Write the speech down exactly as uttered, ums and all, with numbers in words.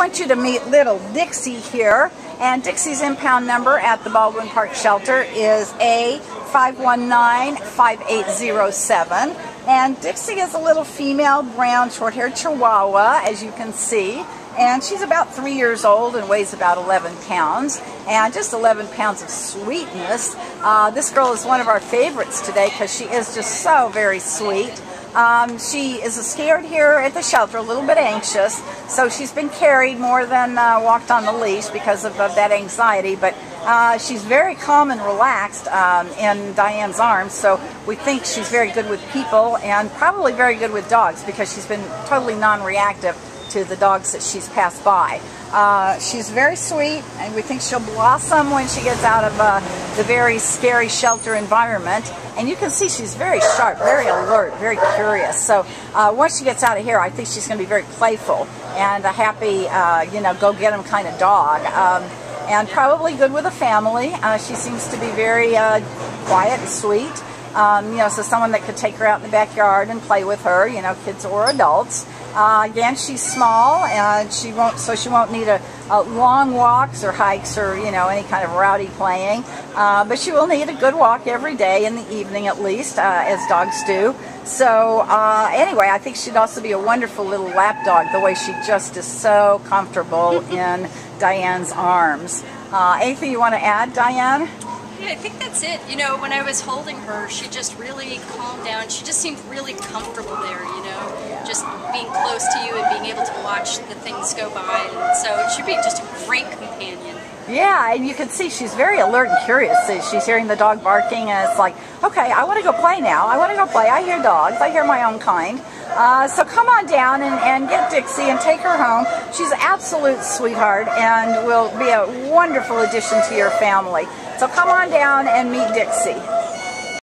want you to meet little Dixie here, and Dixie's impound number at the Baldwin Park shelter is A five one nine five eight zero seven, and Dixie is a little female brown short-haired Chihuahua, as you can see, and she's about three years old and weighs about eleven pounds, and just eleven pounds of sweetness. Uh, this girl is one of our favorites today because she is just so very sweet. Um, she is scared here at the shelter, a little bit anxious, so she's been carried more than uh, walked on the leash because of, of that anxiety, but uh, she's very calm and relaxed um, in Diane's arms, so we think she's very good with people and probably very good with dogs because she's been totally non-reactive to the dogs that she's passed by. Uh, she's very sweet, and we think she'll blossom when she gets out of uh, the very scary shelter environment. And you can see she's very sharp, very alert, very curious. So uh, once she gets out of here, I think she's going to be very playful and a happy, uh, you know, go-get-em kind of dog. Um, and probably good with a family. Uh, she seems to be very uh, quiet and sweet. Um, you know, so someone that could take her out in the backyard and play with her, you know, kids or adults. Uh, again, she's small, and she won't, so she won't need a, a long walks or hikes or, you know, any kind of rowdy playing. Uh, but she will need a good walk every day in the evening, at least, uh, as dogs do. So uh, anyway, I think she'd also be a wonderful little lap dog, the way she just is so comfortable in Diane's arms. Uh, anything you want to add, Diane? Yeah, I think that's it. You know, when I was holding her, she just really calmed down. She just seemed really comfortable there, you know, just being close to you and being able to watch the things go by. And so it should be just a great companion. Yeah, and you can see she's very alert and curious. She's hearing the dog barking, and it's like, okay, I want to go play now. I want to go play. I hear dogs. I hear my own kind. Uh, so come on down and, and get Dixie and take her home. She's an absolute sweetheart and will be a wonderful addition to your family. So come on down and meet Dixie.